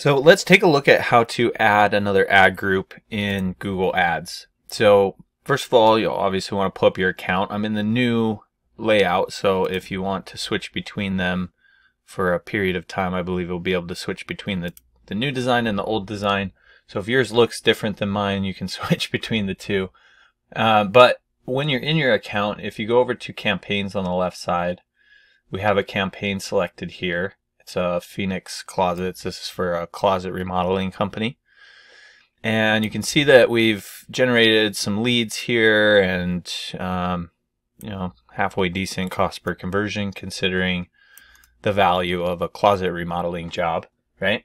So let's take a look at how to add another ad group in Google Ads. So first of all, you'll obviously want to pull up your account. I'm in the new layout, so if you want to switch between them for a period of time, I believe you'll be able to switch between the new design and the old design. So if yours looks different than mine, you can switch between the two. But when you're in your account, if you go over to campaigns on the left side, we have a campaign selected here. It's a Phoenix Closets. This is for a closet remodeling company. And you can see that we've generated some leads here and, you know, halfway decent cost per conversion considering the value of a closet remodeling job, right?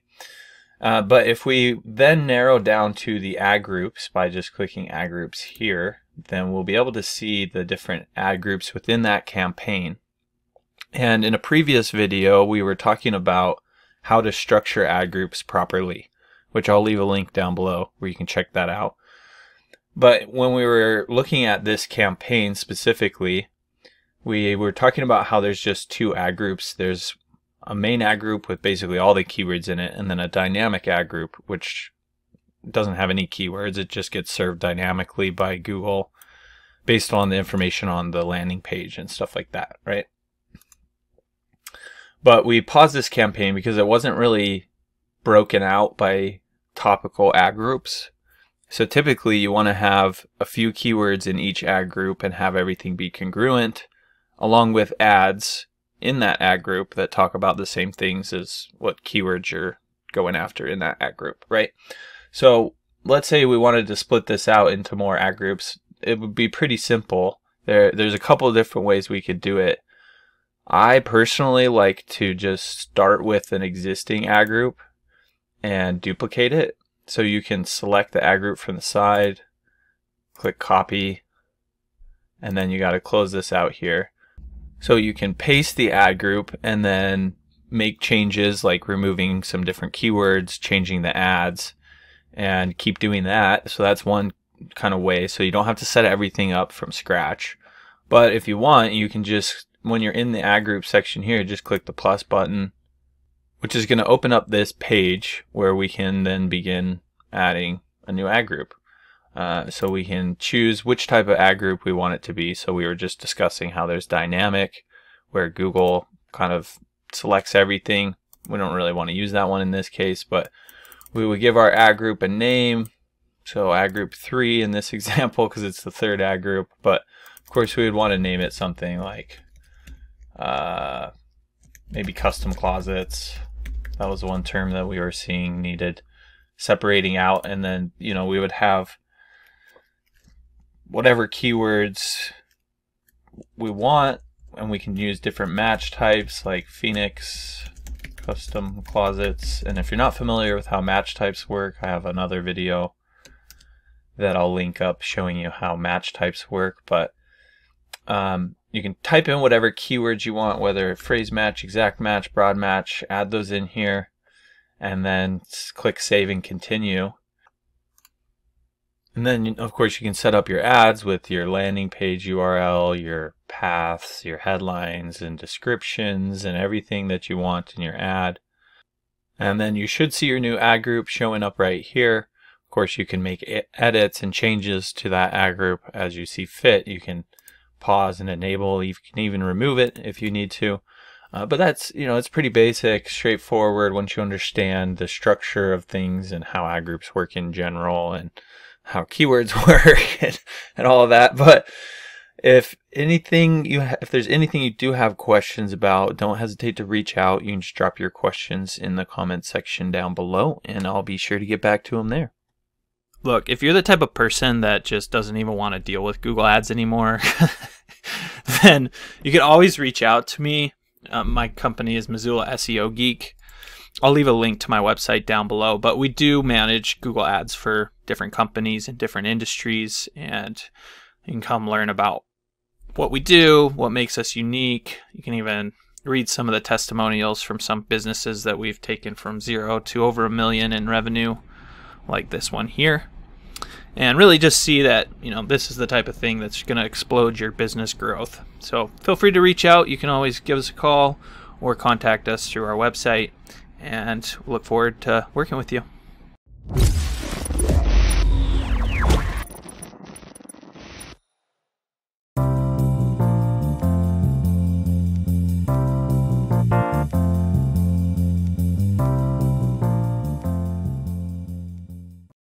But if we then narrow down to the ad groups by just clicking ad groups here, then we'll be able to see the different ad groups within that campaign. And in a previous video, we were talking about how to structure ad groups properly, which I'll leave a link down below where you can check that out. But when we were looking at this campaign specifically, we were talking about how there's just two ad groups. There's a main ad group with basically all the keywords in it, and then a dynamic ad group, which doesn't have any keywords. It just gets served dynamically by Google based on the information on the landing page and stuff like that, right? But we paused this campaign because it wasn't really broken out by topical ad groups. So typically you want to have a few keywords in each ad group and have everything be congruent, along with ads in that ad group that talk about the same things as what keywords you're going after in that ad group, right? So let's say we wanted to split this out into more ad groups. It would be pretty simple. There's a couple of different ways we could do it. I personally like to just start with an existing ad group and duplicate it. So you can select the ad group from the side, click copy, and then you got to close this out here. So you can paste the ad group and then make changes like removing some different keywords, changing the ads, and keep doing that. So that's one kind of way. So you don't have to set everything up from scratch. But if you want, you can just, when you're in the ad group section here, just click the plus button, which is going to open up this page where we can then begin adding a new ad group. So we can choose which type of ad group we want it to be. So we were just discussing how there's dynamic, where Google kind of selects everything. We don't really want to use that one in this case, but we would give our ad group a name. So ad group 3 in this example, because it's the third ad group. But of course we would want to name it something like maybe custom closets. That was one term that we were seeing needed separating out. And then, you know, we would have whatever keywords we want, and we can use different match types like Phoenix custom closets. And if you're not familiar with how match types work, I have another video that I'll link up showing you how match types work. But you can type in whatever keywords you want, whether phrase match, exact match, broad match, add those in here, and then click save and continue. And then, of course, you can set up your ads with your landing page URL, your paths, your headlines, and descriptions, and everything that you want in your ad. And then you should see your new ad group showing up right here. Of course, you can make edits and changes to that ad group as you see fit. You can pause and enable. You can even remove it if you need to. But that's, you know, it's pretty basic, straightforward once you understand the structure of things and how ad groups work in general and how keywords work and all of that. But if there's anything you do have questions about, don't hesitate to reach out. You can just drop your questions in the comment section down below and I'll be sure to get back to them there. Look, if you're the type of person that just doesn't even want to deal with Google Ads anymore, then you can always reach out to me. My company is Missoula SEO Geek. I'll leave a link to my website down below, but we do manage Google Ads for different companies and different industries, and you can come learn about what we do, what makes us unique. You can even read some of the testimonials from some businesses that we've taken from 0 to over $1 million in revenue, like this one here. And really just see that, you know, this is the type of thing that's going to explode your business growth. So feel free to reach out. You can always give us a call or contact us through our website, and look forward to working with you.